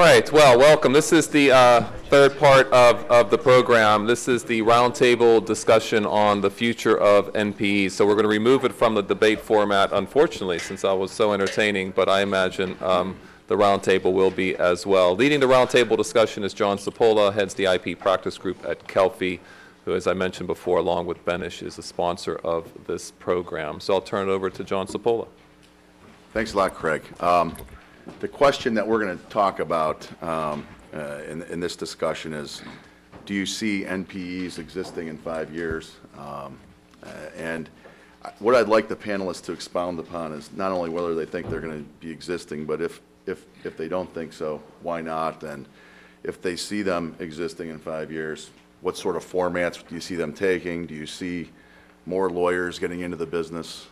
All right, well, welcome. This is the third part of the program. This is the roundtable discussion on the future of NPE. So we're going to remove it from the debate format, unfortunately, since I was so entertaining, but I imagine the roundtable will be as well. Leading the roundtable discussion is John Sapola, heads the IP practice group at Kelfi, who, as I mentioned before, along with Benish, is the sponsor of this program. So I'll turn it over to John Sapola. Thanks a lot, Craig. The question that we're going to talk about in this discussion is, do you see NPEs existing in 5 years? And what I'd like the panelists to expound upon is not only whether they think they're going to be existing, but if they don't think so, why not? And if they see them existing in 5 years, what sort of formats do you see them taking? Do you see more lawyers getting into the business?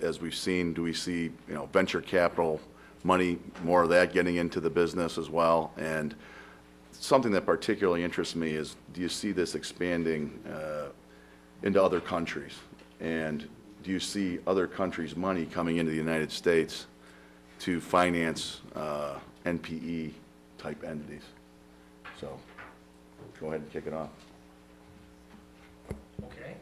As we've seen, do we see, you know, venture capital money, more of that getting into the business as well? And something that particularly interests me is, do you see this expanding into other countries? And do you see other countries' money coming into the United States to finance NPE-type entities? So go ahead and kick it off. Okay.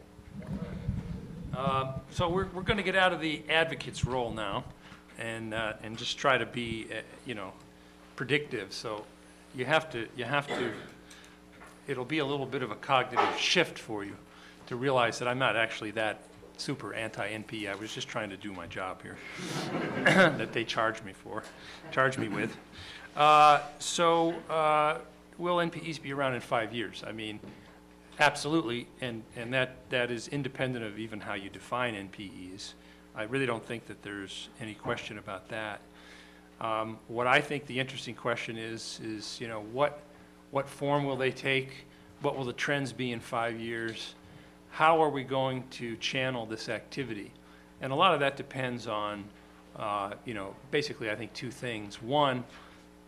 So we're going to get out of the advocate's role now, and just try to be, you know, predictive. So you have to. It'll be a little bit of a cognitive shift for you to realize that I'm not actually that super anti-NPE. I was just trying to do my job here that they charge me with. Will NPEs be around in 5 years? I mean. Absolutely, and that is independent of even how you define NPEs. I really don't think that there's any question about that. What I think the interesting question is, you know, what form will they take? What will the trends be in 5 years? How are we going to channel this activity? And a lot of that depends on, you know, basically I think two things. One,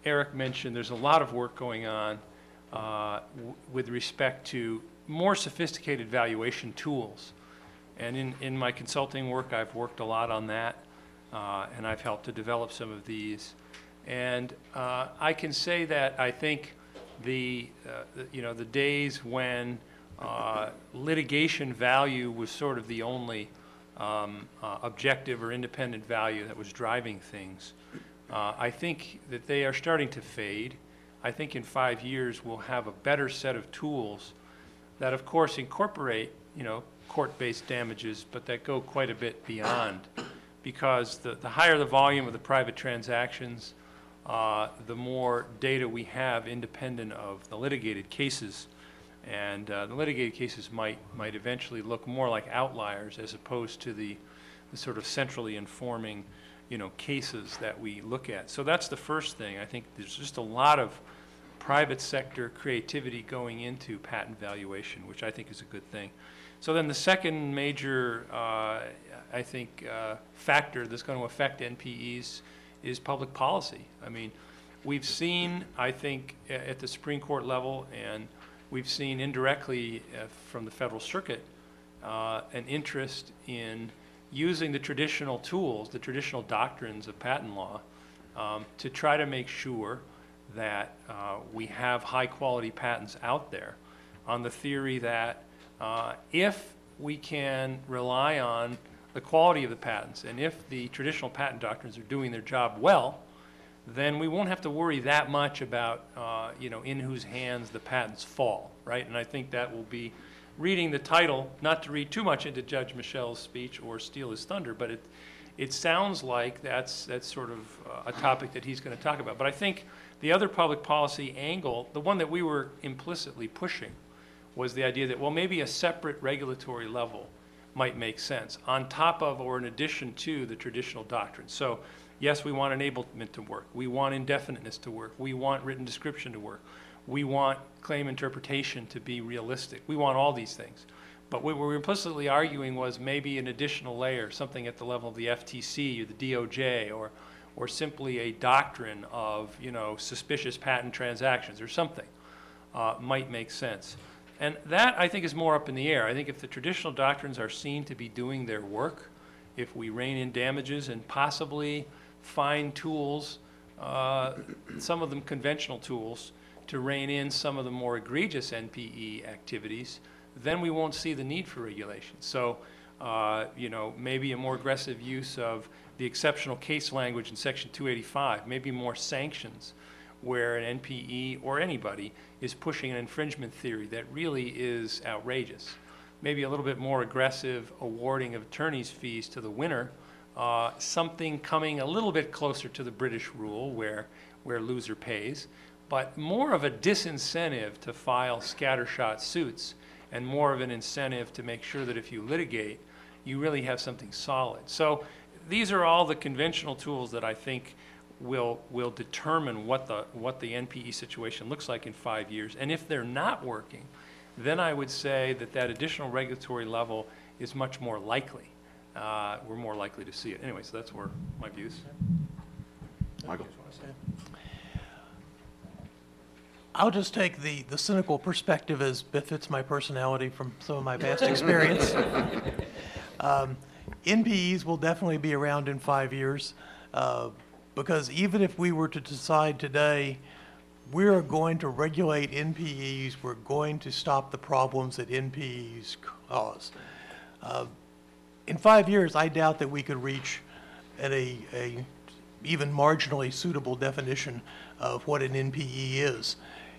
Eric mentioned there's a lot of work going on with respect to more sophisticated valuation tools. And in my consulting work, I've worked a lot on that, and I've helped to develop some of these. And I can say that I think the days when litigation value was sort of the only objective or independent value that was driving things, I think that they are starting to fade. I think in 5 years we'll have a better set of tools that, of course, incorporate, you know, court-based damages, but that go quite a bit beyond, because the higher the volume of the private transactions, the more data we have independent of the litigated cases, and the litigated cases might eventually look more like outliers as opposed to the sort of centrally informing, you know, cases that we look at. So that's the first thing. I think there's just a lot of private sector creativity going into patent valuation, which I think is a good thing. So then the second major, I think, factor that's going to affect NPEs is public policy. I mean, we've seen, I think, at the Supreme Court level, and we've seen indirectly from the Federal Circuit, an interest in using the traditional tools, the traditional doctrines of patent law, to try to make sure that we have high-quality patents out there, on the theory that if we can rely on the quality of the patents, and if the traditional patent doctrines are doing their job well, then we won't have to worry that much about, you know, in whose hands the patents fall, right? And I think that will be, reading the title, not to read too much into Judge Michel's speech or steal his thunder, but it sounds like that's sort of a topic that he's going to talk about. But I think the other public policy angle, the one that we were implicitly pushing, was the idea that, well, maybe a separate regulatory level might make sense on top of or in addition to the traditional doctrine. So yes, we want enablement to work. We want indefiniteness to work. We want written description to work. We want claim interpretation to be realistic. We want all these things. But what we were implicitly arguing was maybe an additional layer, something at the level of the FTC or the DOJ, or simply a doctrine of, you know, suspicious patent transactions or something might make sense. And that, I think, is more up in the air. I think if the traditional doctrines are seen to be doing their work, if we rein in damages and possibly find tools some of them conventional tools to rein in some of the more egregious NPE activities, then we won't see the need for regulation. So, you know, maybe a more aggressive use of the exceptional case language in Section 285, maybe more sanctions where an NPE or anybody is pushing an infringement theory that really is outrageous. Maybe a little bit more aggressive awarding of attorney's fees to the winner, something coming a little bit closer to the British rule where loser pays, but more of a disincentive to file scattershot suits and more of an incentive to make sure that if you litigate, you really have something solid. So these are all the conventional tools that I think will determine what the NPE situation looks like in 5 years. And if they're not working, then I would say that that additional regulatory level is much more likely. We're more likely to see it. Anyway, so that's where my views. Michael. I'll just take the cynical perspective as befits my personality from some of my past experience. NPEs will definitely be around in 5 years because even if we were to decide today we're going to regulate NPEs, we're going to stop the problems that NPEs cause. In 5 years, I doubt that we could reach at a even marginally suitable definition of what an NPE is.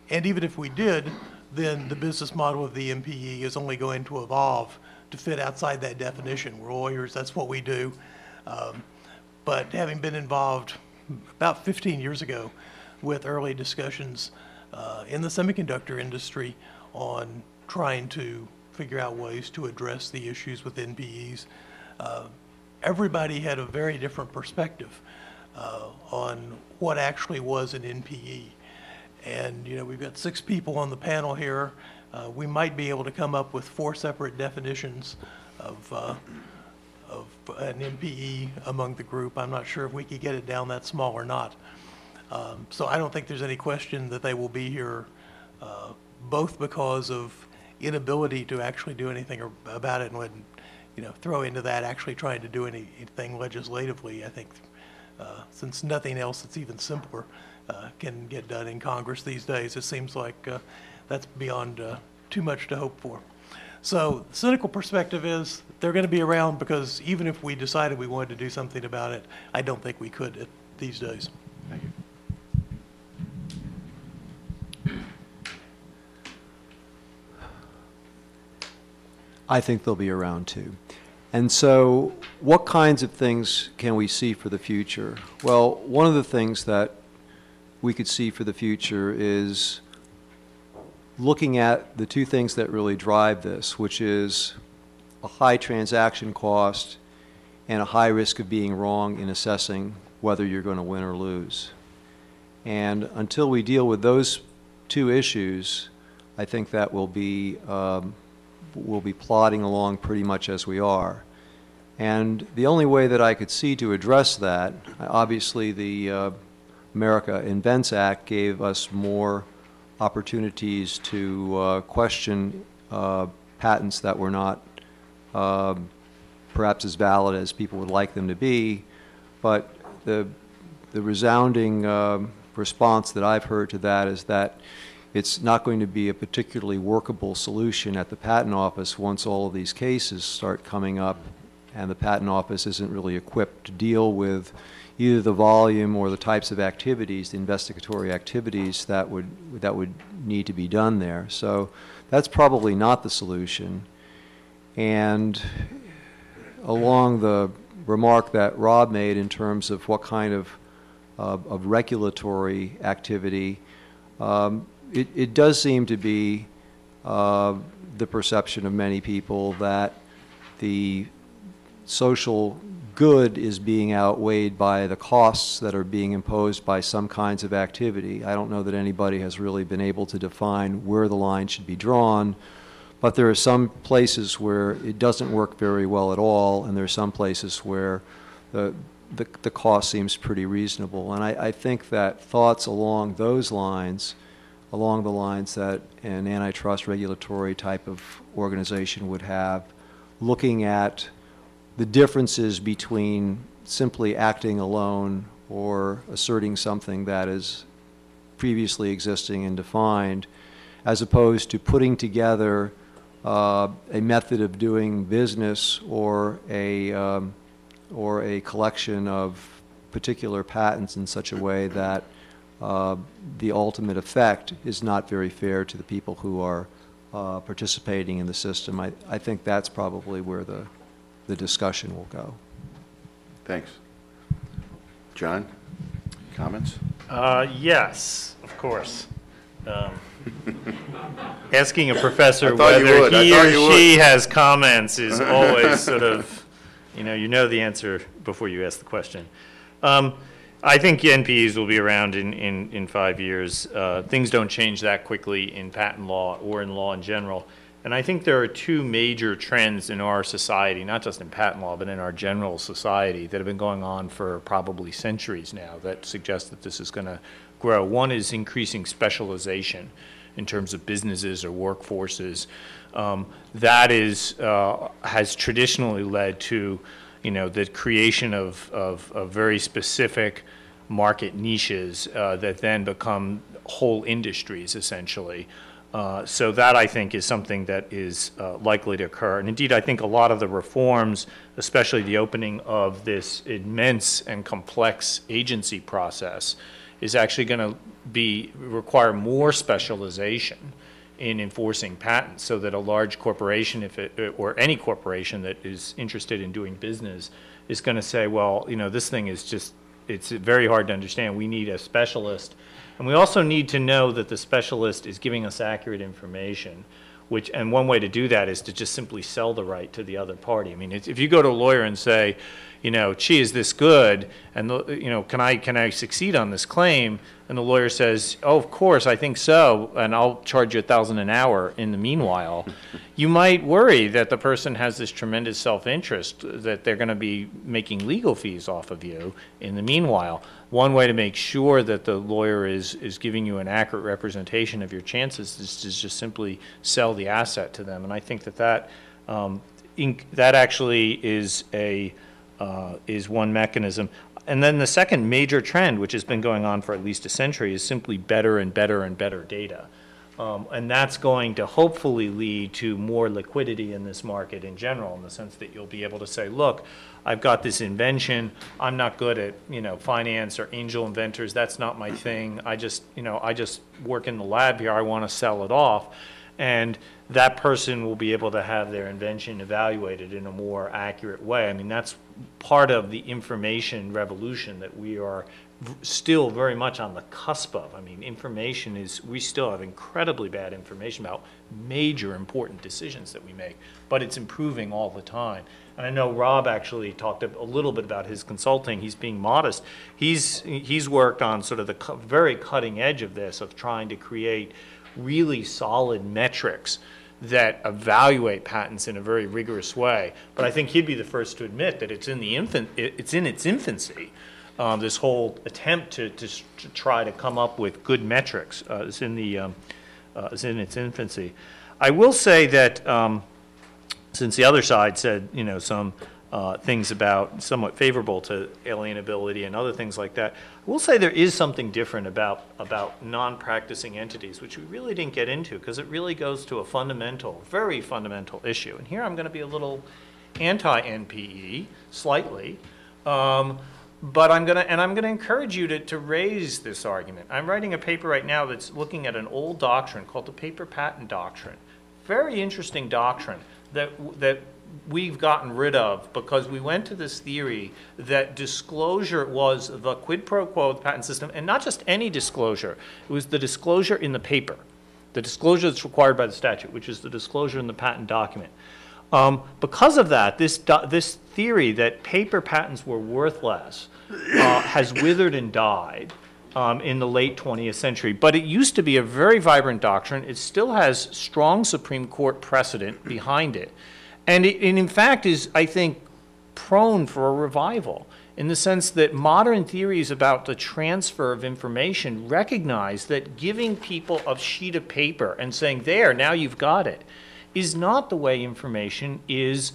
And even if we did, then the business model of the NPE is only going to evolve to fit outside that definition. We're lawyers, that's what we do. But having been involved about 15 years ago with early discussions in the semiconductor industry on trying to figure out ways to address the issues with NPEs, everybody had a very different perspective on what actually was an NPE. And you know, we've got 6 people on the panel here. We might be able to come up with 4 separate definitions of an NPE among the group. I'm not sure if we could get it down that small or not. So I don't think there's any question that they will be here, both because of inability to actually do anything about it and would, you know, throw into that actually trying to do anything legislatively. I think since nothing else that's even simpler can get done in Congress these days, it seems like that's beyond too much to hope for. So the cynical perspective is they're going to be around because even if we decided we wanted to do something about it, I don't think we could these days. Thank you. I think they'll be around too. And so what kinds of things can we see for the future? Well, one of the things that we could see for the future is looking at the two things that really drive this, which is a high transaction cost and a high risk of being wrong in assessing whether you're going to win or lose. And until we deal with those two issues, I think that we'll be plodding along pretty much as we are. And the only way that I could see to address that, obviously the America Invents Act gave us more opportunities to question patents that were not perhaps as valid as people would like them to be. But the resounding response that I've heard to that is that it's not going to be a particularly workable solution at the Patent Office once all of these cases start coming up, and the Patent Office isn't really equipped to deal with either the volume or the types of activities, the investigatory activities that would need to be done there. So that's probably not the solution. And along the remark that Rob made in terms of what kind of regulatory activity, It does seem to be the perception of many people that the social good is being outweighed by the costs that are being imposed by some kinds of activity. I don't know that anybody has really been able to define where the line should be drawn, but there are some places where it doesn't work very well at all, and there are some places where the cost seems pretty reasonable. And I think that thoughts along those lines, along the lines that an antitrust regulatory type of organization would have, looking at the differences between simply acting alone or asserting something that is previously existing and defined, as opposed to putting together a method of doing business or a collection of particular patents in such a way that the ultimate effect is not very fair to the people who are participating in the system. I think that's probably where the discussion will go. Thanks. John, comments? Yes, of course. Asking a professor whether he or she has comments is always sort of, you know the answer before you ask the question. I think NPEs will be around in 5 years. Things don't change that quickly in patent law or in law in general. And I think there are two major trends in our society, not just in patent law, but in our general society that have been going on for probably centuries now that suggest that this is going to grow. One is increasing specialization in terms of businesses or workforces. That is, has traditionally led to the creation of very specific market niches that then become whole industries, essentially. So that, I think, is something that is likely to occur. And indeed, I think a lot of the reforms, especially the opening of this immense and complex agency process, is actually going to require more specialization in enforcing patents, so that a large corporation, if it, or any corporation that is interested in doing business, is going to say, well, this thing is just, it's very hard to understand. We need a specialist. And we also need to know that the specialist is giving us accurate information, which, and one way to do that is to just simply sell the right to the other party. I mean, if you go to a lawyer and say, gee, is this good? And, can I succeed on this claim? And the lawyer says, oh, of course, I think so, and I'll charge you $1,000 an hour in the meanwhile. You might worry that the person has this tremendous self-interest that they're going to be making legal fees off of you in the meanwhile. One way to make sure that the lawyer is giving you an accurate representation of your chances is to just simply sell the asset to them. And I think that that actually is one mechanism. And then the second major trend, which has been going on for at least a century, is simply better and better and better data. And that's going to hopefully lead to more liquidity in this market in general, in the sense that you'll be able to say, look, I've got this invention. I'm not good at, finance or angel inventors. That's not my thing. I just work in the lab here. I want to sell it off. And that person will be able to have their invention evaluated in a more accurate way. I mean, that's part of the information revolution that we are still very much on the cusp of. I mean, information is, we still have incredibly bad information about major important decisions that we make, but it's improving all the time. And I know Rob actually talked a little bit about his consulting. He's being modest. He's worked on sort of the very cutting edge of this, of trying to create really solid metrics that evaluate patents in a very rigorous way. But I think he'd be the first to admit that it's in the its infancy. This whole attempt to try to come up with good metrics is in its infancy. I will say that since the other side said some things about somewhat favorable to alienability and other things like that, I will say there is something different about non-practicing entities, which we really didn't get into because it really goes to a fundamental, very fundamental issue. And here I'm going to be a little anti-NPE, slightly, but I'm going to encourage you to raise this argument. I'm writing a paper right now that's looking at an old doctrine called the Paper Patent Doctrine. Very interesting doctrine that we've gotten rid of because we went to this theory that disclosure was the quid pro quo of the patent system, and not just any disclosure. It was the disclosure in the paper, the disclosure that's required by the statute, which is the disclosure in the patent document. Because of that, this theory that paper patents were worthless has withered and died in the late 20th century. But it used to be a very vibrant doctrine. It still has strong Supreme Court precedent behind it. And it, in fact, is, I think, prone for a revival in the sense that modern theories about the transfer of information recognize that giving people a sheet of paper and saying, there, now you've got it, is not the way information is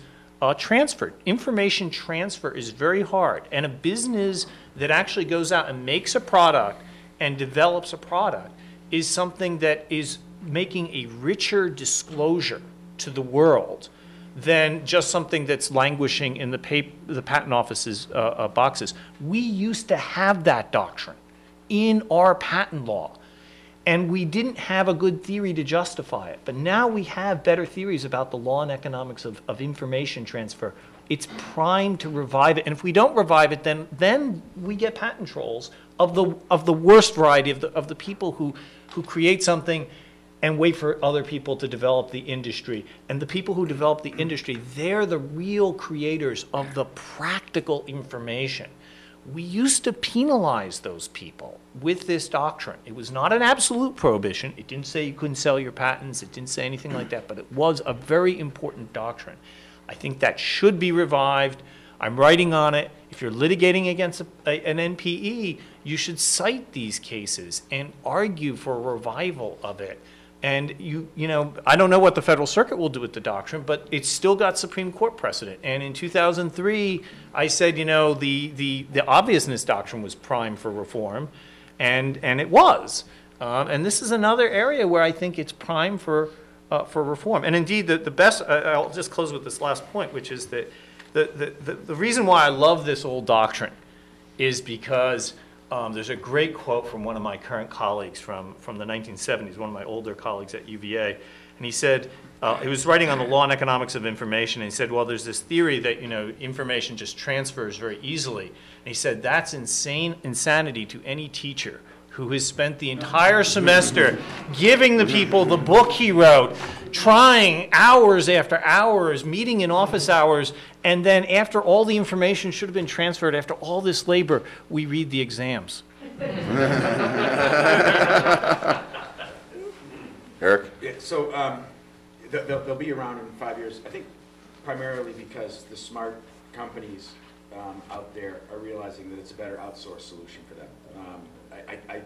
transferred. Information transfer is very hard, and a business that actually goes out and makes a product and develops a product is something that is making a richer disclosure to the world than just something that's languishing in the Patent Office's boxes. We used to have that doctrine in our patent law, and we didn't have a good theory to justify it. But now we have better theories about the law and economics of information transfer. It's primed to revive it, and if we don't revive it, then we get patent trolls of the worst variety, of the people who create something and wait for other people to develop the industry. And the people who develop the industry, they're the real creators of the practical information. We used to penalize those people with this doctrine. It was not an absolute prohibition. It didn't say you couldn't sell your patents. It didn't say anything like that, but it was a very important doctrine. I think that should be revived. I'm writing on it. If you're litigating against an NPE, you should cite these cases and argue for a revival of it. And you know, I don't know what the Federal Circuit will do with the doctrine, but it's still got Supreme Court precedent. And in 2003, I said, you know, the obviousness doctrine was prime for reform, and it was. And this is another area where I think it's prime for reform. And indeed, the best. I'll just close with this last point, which is that the reason why I love this old doctrine is because. There's a great quote from one of my current colleagues from the 1970s, one of my older colleagues at UVA, and he said, he was writing on the law and economics of information, and he said, well, there's this theory that, you know, information just transfers very easily, and he said, that's insanity to any teacher who has spent the entire semester giving the people the book he wrote, trying hours after hours, meeting in office hours, and then after all the information should have been transferred, after all this labor, we read the exams. Eric? Yeah, so they'll be around in 5 years, I think primarily because the smart companies out there are realizing that it's a better outsourced solution for them. I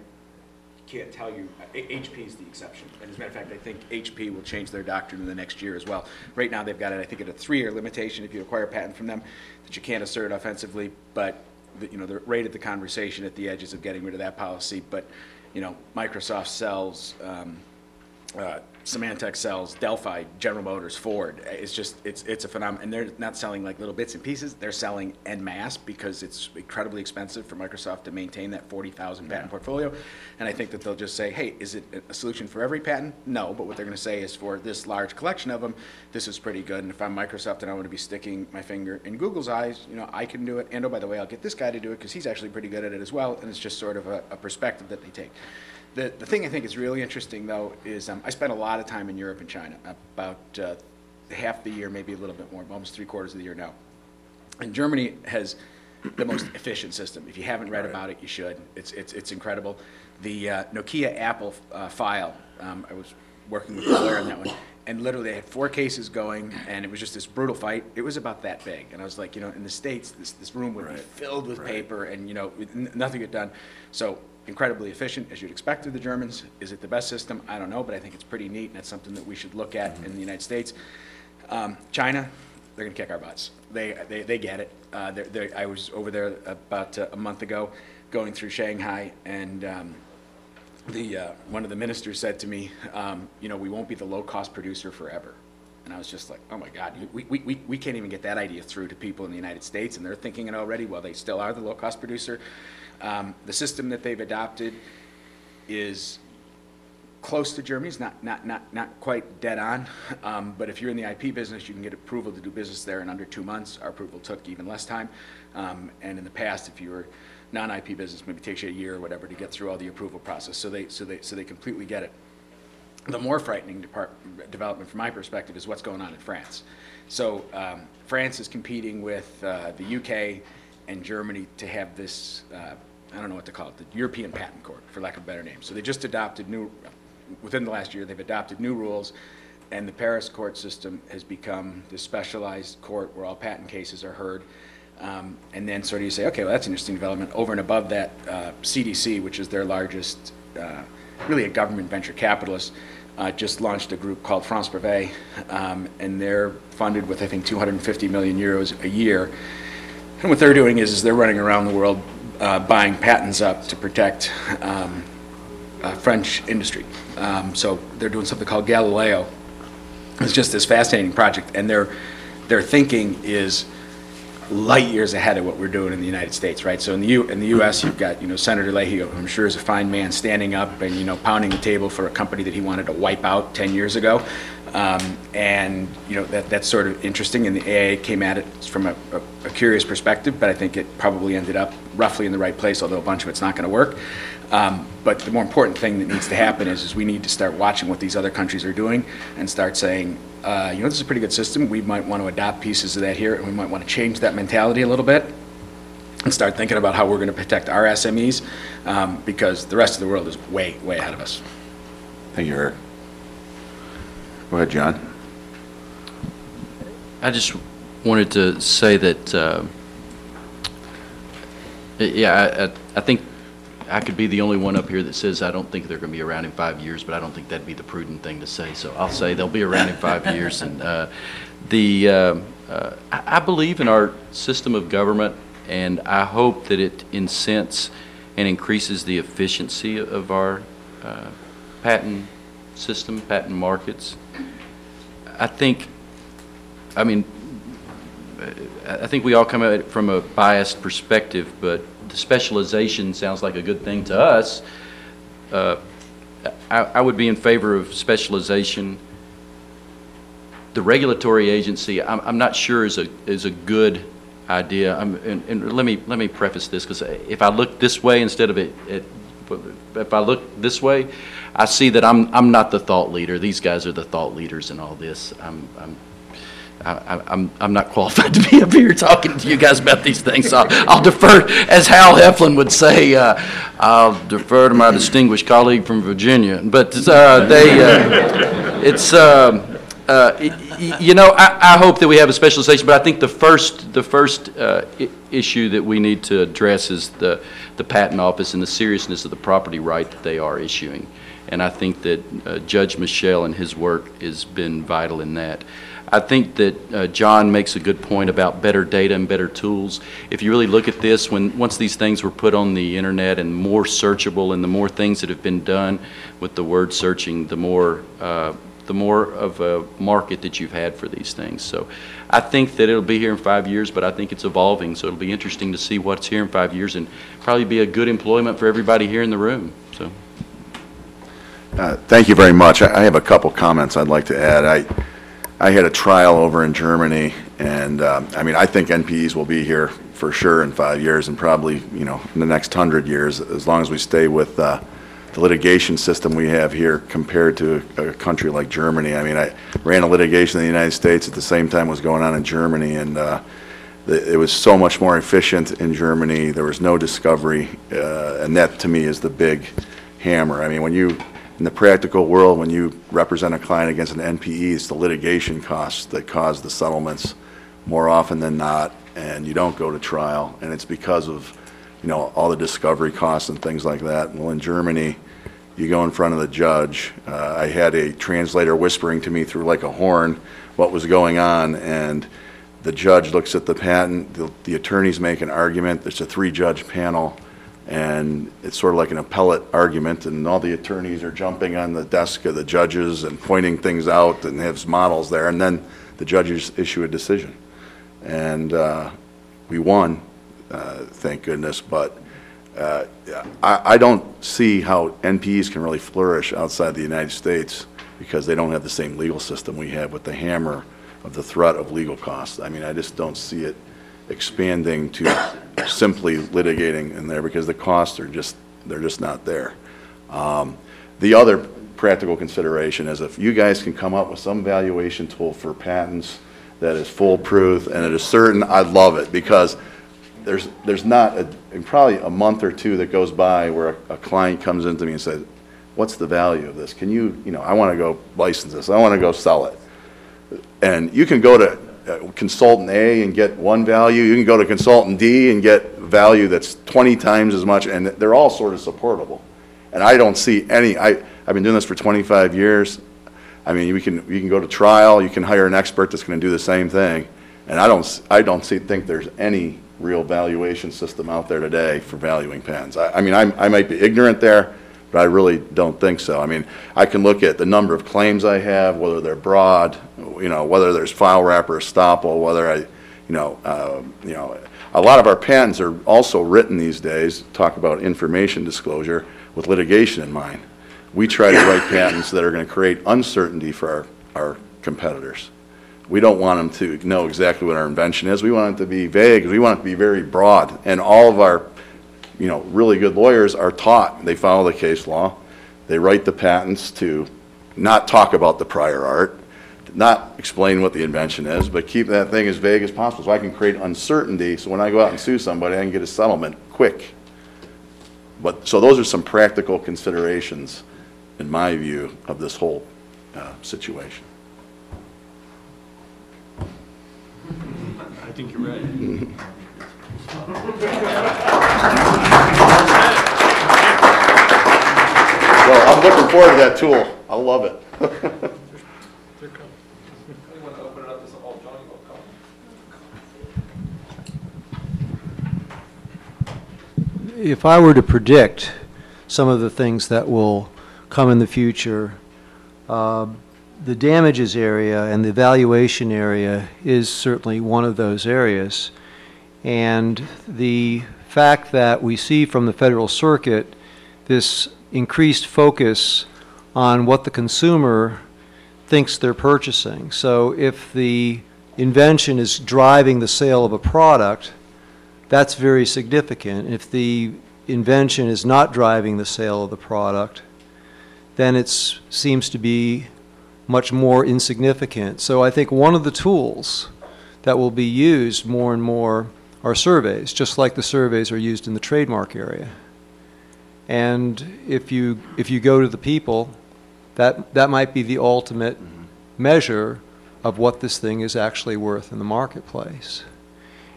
can't tell you, HP is the exception. And as a matter of fact, I think HP will change their doctrine in the next year as well. Right now they've got it, I think, at a 3-year limitation if you acquire a patent from them that you can't assert offensively, but the, you know, the rate of the conversation at the edges of getting rid of that policy. But, you know, Microsoft sells, Symantec sells, Delphi, General Motors, Ford. It's just, it's a phenomenon. And they're not selling like little bits and pieces. They're selling en masse because it's incredibly expensive for Microsoft to maintain that 40,000 patent portfolio. And I think that they'll just say, hey, is it a solution for every patent? No, but what they're going to say is for this large collection of them, this is pretty good. And if I'm Microsoft and I want to be sticking my finger in Google's eyes, you know, I can do it. And oh, by the way, I'll get this guy to do it because he's actually pretty good at it as well. And it's just sort of a perspective that they take. The thing I think is really interesting, though, is I spent a lot of time in Europe and China, about half the year, maybe a little bit more, almost 3/4 of the year now. And Germany has the most efficient system. If you haven't read about it, you should. It's incredible. The Nokia Apple file, I was working with Blair on that one, and literally they had 4 cases going, and it was just this brutal fight. It was about that big. And I was like, you know, in the States, this room would be filled with paper, and, you know, nothing would get done. So. Incredibly efficient, as you'd expect of the Germans. Is it the best system? I don't know, but I think it's pretty neat, and it's something that we should look at in the United States. China, they're going to kick our butts. They get it. I was over there about a month ago going through Shanghai, and one of the ministers said to me, you know, we won't be the low-cost producer forever. And I was just like, oh my God, we can't even get that idea through to people in the United States, and they're thinking it already. Well, they still are the low-cost producer. The system that they've adopted is close to Germany's, not quite dead on, but if you're in the IP business, you can get approval to do business there in under 2 months. Our approval took even less time, and in the past, if you were non-IP business, maybe it takes you a year or whatever to get through all the approval process. So they completely get it. The more frightening development from my perspective is what's going on in France. So France is competing with the UK and Germany to have this, I don't know what to call it, the European Patent Court, for lack of a better name. So they just adopted new, within the last year, they've adopted new rules, and the Paris court system has become this specialized court where all patent cases are heard. And then sort of you say, okay, well, that's an interesting development. Over and above that, CDC, which is their largest, really a government venture capitalist, just launched a group called France Brevet, and they're funded with, I think, 250 million euros a year. And what they're doing is they're running around the world buying patents up to protect French industry. So they're doing something called Galileo. It's just this fascinating project, and their thinking is light years ahead of what we're doing in the United States, right? So in the U.S., you've got, you know, Senator Leahy, who I'm sure is a fine man, standing up and, you know, pounding the table for a company that he wanted to wipe out 10 years ago, and you know that's sort of interesting. And the AIA came at it from a curious perspective, but I think it probably ended up roughly in the right place, although a bunch of it's not going to work. But the more important thing that needs to happen is we need to start watching what these other countries are doing and start saying, you know, this is a pretty good system. We might want to adopt pieces of that here, and we might want to change that mentality a little bit and start thinking about how we're going to protect our SMEs, because the rest of the world is way, way ahead of us. Thank you, Eric. Go ahead, John. I just wanted to say that, yeah, I think I could be the only one up here that says I don't think they're going to be around in 5 years, but I don't think that'd be the prudent thing to say. So I'll say they'll be around in 5 years. And I believe in our system of government, and I hope that it incents and increases the efficiency of our patent system, patent markets. I think we all come at it from a biased perspective, but the specialization sounds like a good thing to us. I would be in favor of specialization. The regulatory agency, I'm not sure is a good idea. And let me preface this, because if I look this way instead of if I look this way, I see that I'm not the thought leader. These guys are the thought leaders in all this. I'm not qualified to be up here talking to you guys about these things. So I'll defer, as Hal Heflin would say, I'll defer to my distinguished colleague from Virginia. But you know, I hope that we have a specialization. But I think the first issue that we need to address is the Patent Office and the seriousness of the property right that they are issuing. And I think that Judge Michel and his work has been vital in that. I think that John makes a good point about better data and better tools. If you really look at this, once these things were put on the internet and more searchable, and the more things that have been done with the word searching, the more of a market that you've had for these things. So I think that it'll be here in 5 years, but I think it's evolving. So it'll be interesting to see what's here in 5 years, and probably be a good employment for everybody here in the room. So. Thank you very much. I have a couple comments I'd like to add. I had a trial over in Germany, and I mean, I think NPEs will be here for sure in 5 years, and probably, you know, in the next 100 years, as long as we stay with the litigation system we have here compared to a country like Germany. I mean, I ran a litigation in the United States at the same time was going on in Germany, and it was so much more efficient in Germany. There was no discovery, and that to me is the big hammer. I mean, when you in the practical world, when you represent a client against an NPE, it's the litigation costs that cause the settlements more often than not, and you don't go to trial, and it's because of, you know, all the discovery costs and things like that. Well, in Germany, you go in front of the judge. I had a translator whispering to me through like a horn what was going on, and the judge looks at the patent, the attorneys make an argument, it's a three-judge panel, and it's sort of like an appellate argument, and all the attorneys are jumping on the desk of the judges and pointing things out and have models there, and then the judges issue a decision. And we won, thank goodness, but I don't see how NPEs can really flourish outside the United States, because they don't have the same legal system we have with the hammer of the threat of legal costs. I mean, I just don't see it expanding to simply litigating in there, because the costs are just, they're just not there. The other practical consideration is, if you guys can come up with some valuation tool for patents that is foolproof and it is certain, I'd love it, because there's not probably a month or two that goes by where a client comes into me and says, what's the value of this? Can you, you know, I want to go license this, I want to go sell it. And you can go to consultant A and get one value, you can go to consultant D and get value that's 20 times as much, and they're all sort of supportable. And I don't see any, I've been doing this for 25 years, I mean, you can go to trial, you can hire an expert that's going to do the same thing, and I don't think there's any real valuation system out there today for valuing patents. I mean, I might be ignorant there, but I really don't think so. I mean, I can look at the number of claims I have, whether they're broad, you know, whether there's file wrapper estoppel, whether I, you know, a lot of our patents are also written these days, talk about information disclosure, with litigation in mind. We try to write patents that are going to create uncertainty for our competitors. We don't want them to know exactly what our invention is. We want it to be vague. We want it to be very broad. And all of our, you know, really good lawyers are taught. They follow the case law. They write the patents to not talk about the prior art, not explain what the invention is, but keep that thing as vague as possible so I can create uncertainty. So when I go out and sue somebody, I can get a settlement quick. But so those are some practical considerations, in my view, of this whole situation. I think you're right. Well, I'm looking forward to that tool. I love it. Anyone open it up to some old Johnny will come. If I were to predict some of the things that will come in the future, the damages area and the valuation area is certainly one of those areas. And the fact that we see from the Federal Circuit this increased focus on what the consumer thinks they're purchasing. So if the invention is driving the sale of a product, that's very significant. If the invention is not driving the sale of the product, then it seems to be much more insignificant. So I think one of the tools that will be used more and more are surveys, just like the surveys are used in the trademark area. And if you go to the people, that might be the ultimate measure of what this thing is actually worth in the marketplace.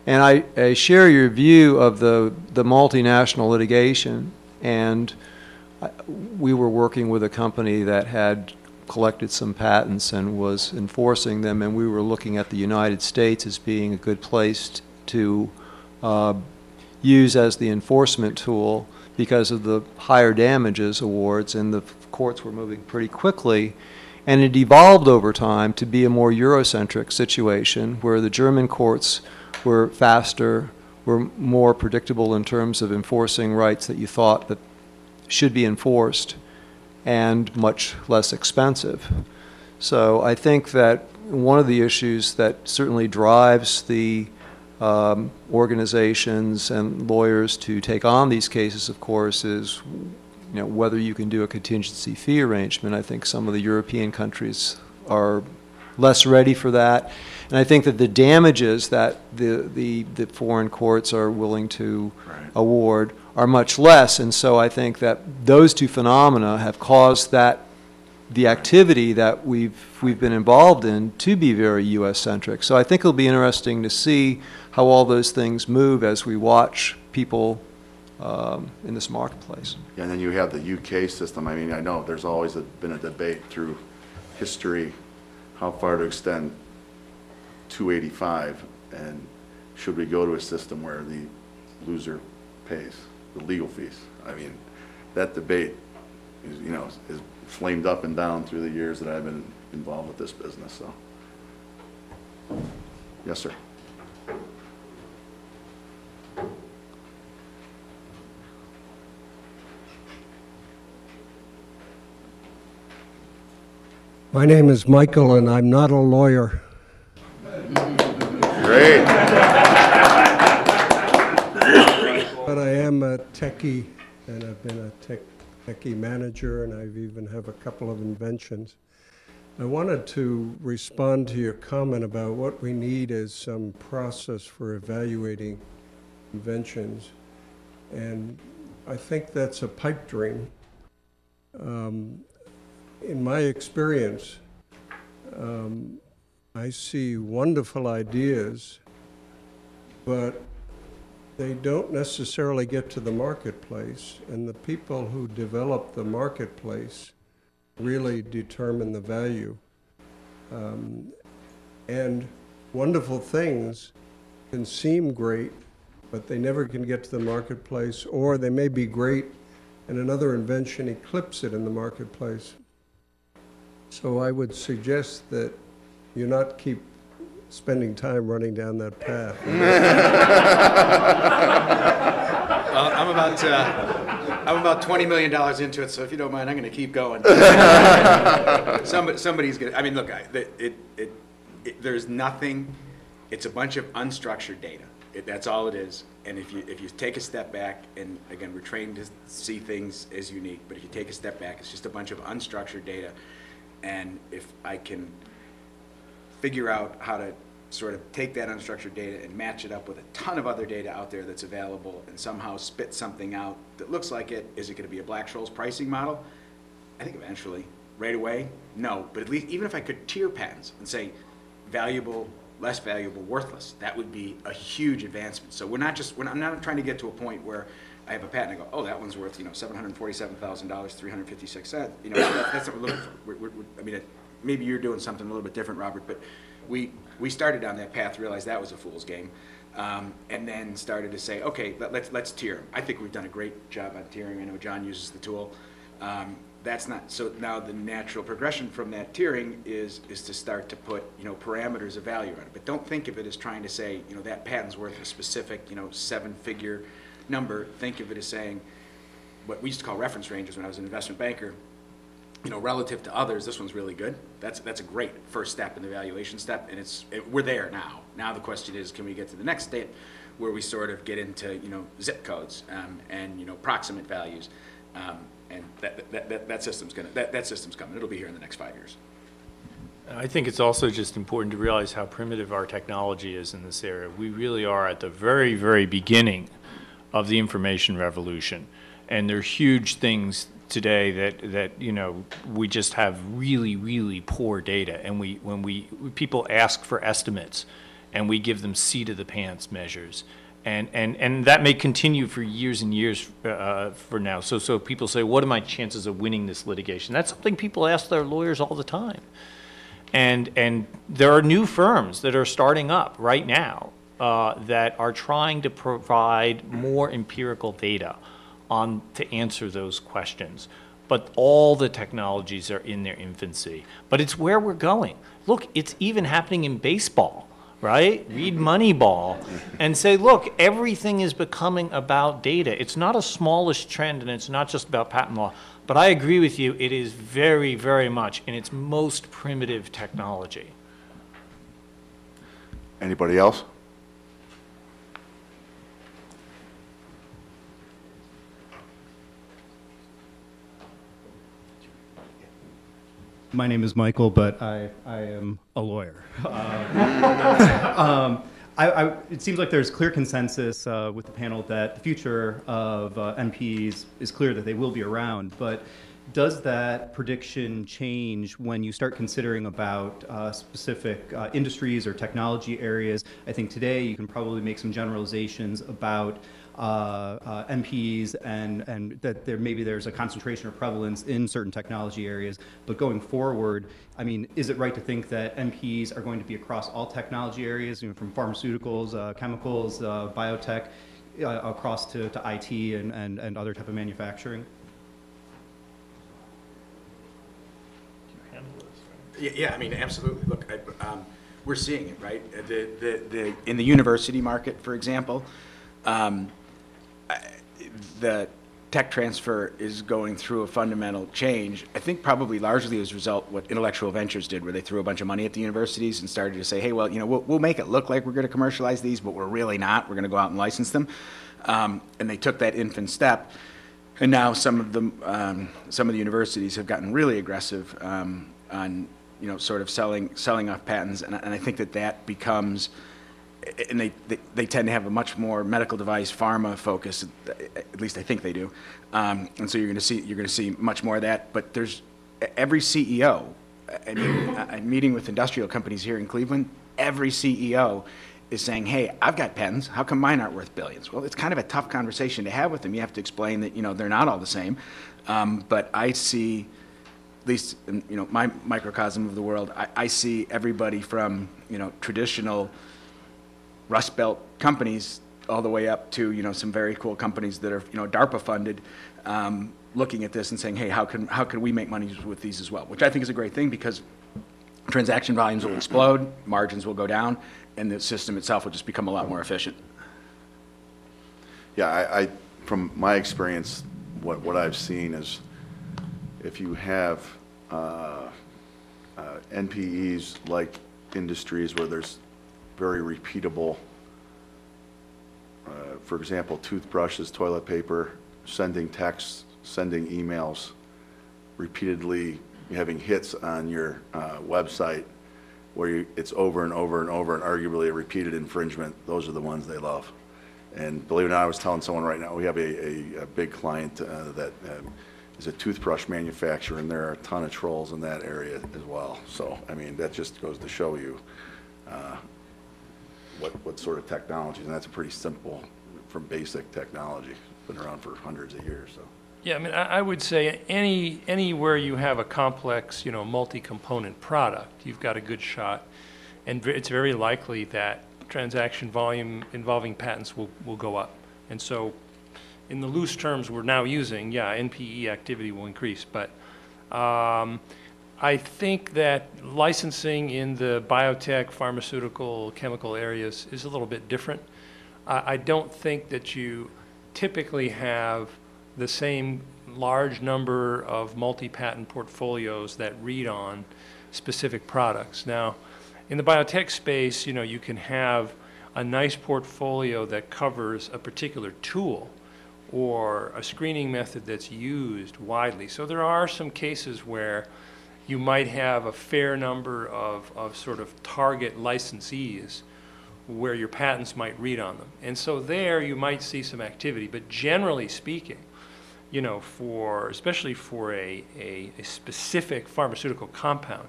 And I share your view of the multinational litigation, and we were working with a company that had collected some patents and was enforcing them, and we were looking at the United States as being a good place to use as the enforcement tool because of the higher damages awards, and the courts were moving pretty quickly, and it evolved over time to be a more Eurocentric situation where the German courts were faster, were more predictable in terms of enforcing rights that you thought that should be enforced, and much less expensive. So I think that one of the issues that certainly drives the organizations and lawyers to take on these cases, of course, is, you know, whether you can do a contingency fee arrangement. I think some of the European countries are less ready for that. And I think that the damages that the foreign courts are willing to award are much less, and so I think that those two phenomena have caused that the activity that we've been involved in to be very U.S.-centric. So I think it'll be interesting to see how all those things move as we watch people in this marketplace. Yeah, and then you have the U.K. system. I mean, I know there's always been a debate through history how far to extend 285, and should we go to a system where the loser pays the legal fees. I mean, that debate is, you know, is flamed up and down through the years that I've been involved with this business. So, yes, sir. My name is Michael, and I'm not a lawyer. Great. But I am a techie, and I've been a techie manager, and I've even have a couple of inventions. I wanted to respond to your comment about what we need is some process for evaluating inventions, and I think that's a pipe dream. In my experience, I see wonderful ideas, but they don't necessarily get to the marketplace, and the people who develop the marketplace really determine the value. And wonderful things can seem great, but they never can get to the marketplace, or they may be great and another invention eclipses it in the marketplace. So I would suggest that you not keep spending time running down that path. I'm about $20 million into it, so if you don't mind, I'm going to keep going. Somebody's going to, I mean, look, there's nothing, it's a bunch of unstructured data. That's all it is. And if you take a step back, and again, we're trained to see things as unique, but if you take a step back, it's just a bunch of unstructured data. And if I can figure out how to sort of take that unstructured data and match it up with a ton of other data out there that's available and somehow spit something out that looks like it, is it going to be a Black-Scholes pricing model? I think eventually. Right away? No. But at least, even if I could tier patents and say valuable, less valuable, worthless, that would be a huge advancement. So I'm not trying to get to a point where I have a patent and I go, oh, that one's worth, you know, $747,000, 356 cents. You know, that's what we're looking for. I mean, maybe you're doing something a little bit different, Robert, but we started down that path, realized that was a fool's game, and then started to say, okay, let's tier them. I think we've done a great job on tiering. I know John uses the tool. That's not, so now the natural progression from that tiering is to start to put, you know, parameters of value on it. But don't think of it as trying to say, you know, that patent's worth a specific, you know, seven-figure number. Think of it as saying what we used to call reference ranges when I was an investment banker. You know, relative to others, this one's really good. That's a great first step in the valuation step, and we're there now. Now the question is, can we get to the next step where we sort of get into, you know, zip codes and, you know, proximate values. And that system's coming. It'll be here in the next 5 years. I think it's also just important to realize how primitive our technology is in this area. We really are at the very, very beginning of the information revolution, and there are huge things today that you know, we just have really, really poor data, and people ask for estimates, and we give them seat of the pants measures. And that may continue for years and years for now. So people say, what are my chances of winning this litigation? That's something people ask their lawyers all the time. And there are new firms that are starting up right now that are trying to provide more empirical data to answer those questions. But all the technologies are in their infancy. But it's where we're going. Look, it's even happening in baseball. Right? Read Moneyball and say, look, everything is becoming about data. It's not a smallish trend, and it's not just about patent law. But I agree with you, it is very, very much in its most primitive technology. Anybody else? My name is Michael, but I am a lawyer. It seems like there's clear consensus with the panel that the future of NPEs is clear that they will be around, but does that prediction change when you start considering about specific industries or technology areas? I think today you can probably make some generalizations about NPEs and that maybe there's a concentration or prevalence in certain technology areas, but going forward, I mean, is it right to think that NPEs are going to be across all technology areas, you know, from pharmaceuticals, chemicals, biotech, across to IT and other type of manufacturing? Yeah, I mean, absolutely. Look, we're seeing it, right? In the university market, for example, the tech transfer is going through a fundamental change, I think probably largely as a result of what Intellectual Ventures did, where they threw a bunch of money at the universities and started to say, hey, well, you know, we'll make it look like we're going to commercialize these, but we're really not. We're going to go out and license them. And they took that infant step. And now some of the universities have gotten really aggressive on, you know, sort of selling off patents. And I think that becomes... And they tend to have a much more medical device, pharma focus. At least I think they do. And so you're going to see much more of that. But there's every CEO. I mean, I'm meeting with industrial companies here in Cleveland. Every CEO is saying, "Hey, I've got patents. How come mine aren't worth billions?" Well, it's kind of a tough conversation to have with them. You have to explain that, you know, they're not all the same. But I see at least in, my microcosm of the world, I see everybody from, traditional Rust Belt companies all the way up to, some very cool companies that are, DARPA funded, looking at this and saying, hey, how can we make money with these as well? Which I think is a great thing, because transaction volumes will explode, margins will go down, and the system itself will just become a lot more efficient. Yeah, I from my experience, what I've seen is if you have NPEs like industries where there's very repeatable, for example, toothbrushes, toilet paper, sending texts, sending emails, repeatedly having hits on your website where it's over and over and over and arguably a repeated infringement, those are the ones they love. And believe it or not, I was telling someone right now, we have a big client that is a toothbrush manufacturer, and there are a ton of trolls in that area as well. So, I mean, that just goes to show you what sort of technologies, and that's pretty simple from basic technology. Been around for hundreds of years, so. Yeah, I mean, I would say anywhere you have a complex, multi-component product, you've got a good shot, and it's very likely that transaction volume involving patents will go up. And so, in the loose terms we're now using, yeah, NPE activity will increase, but I think that licensing in the biotech, pharmaceutical, chemical areas is a little bit different. I don't think that you typically have the same large number of multi-patent portfolios that read on specific products. Now, in the biotech space, you can have a nice portfolio that covers a particular tool or a screening method that's used widely. So there are some cases where you might have a fair number of sort of target licensees where your patents might read on them. And so there you might see some activity, but generally speaking, especially for a specific pharmaceutical compound,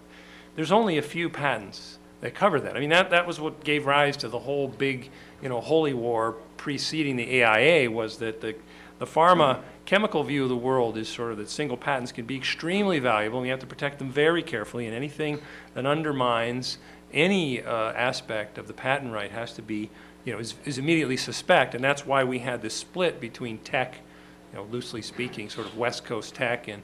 there's only a few patents that cover that. I mean, that was what gave rise to the whole big, holy war preceding the AIA, was that the pharma chemical view of the world is sort of that single patents can be extremely valuable, and you have to protect them very carefully, and anything that undermines any aspect of the patent right has to be, is immediately suspect, and that's why we had this split between tech, loosely speaking, sort of West Coast tech and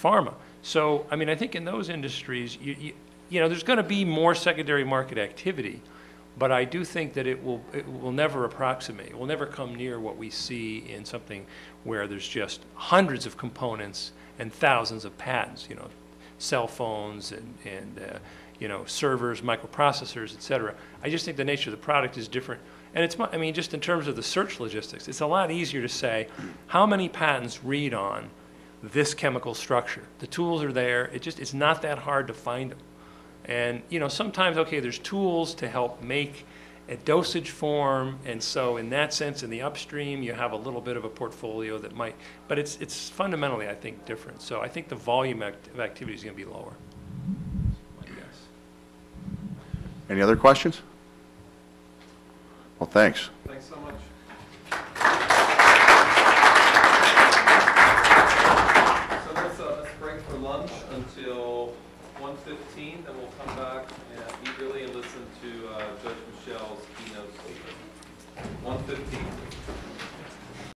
pharma. So, I mean, I think in those industries, there's going to be more secondary market activity, but I do think that it will never approximate. It will never come near what we see in something where there's just hundreds of components and thousands of patents, cell phones and servers, microprocessors, et cetera. I just think the nature of the product is different. And it's, I mean, just in terms of the search logistics, it's a lot easier to say how many patents read on this chemical structure. The tools are there. It's not that hard to find them. And, sometimes, okay, there's tools to help make a dosage form. And so in that sense, in the upstream, you have a little bit of a portfolio that might, but it's fundamentally, I think, different. So I think the volume of activity is going to be lower, I guess. Any other questions? Well, thanks. Thanks so much. So let's break for lunch until 1:15, then we'll come back and eagerly and listen to Judge Michelle's keynote speaker. 1:15.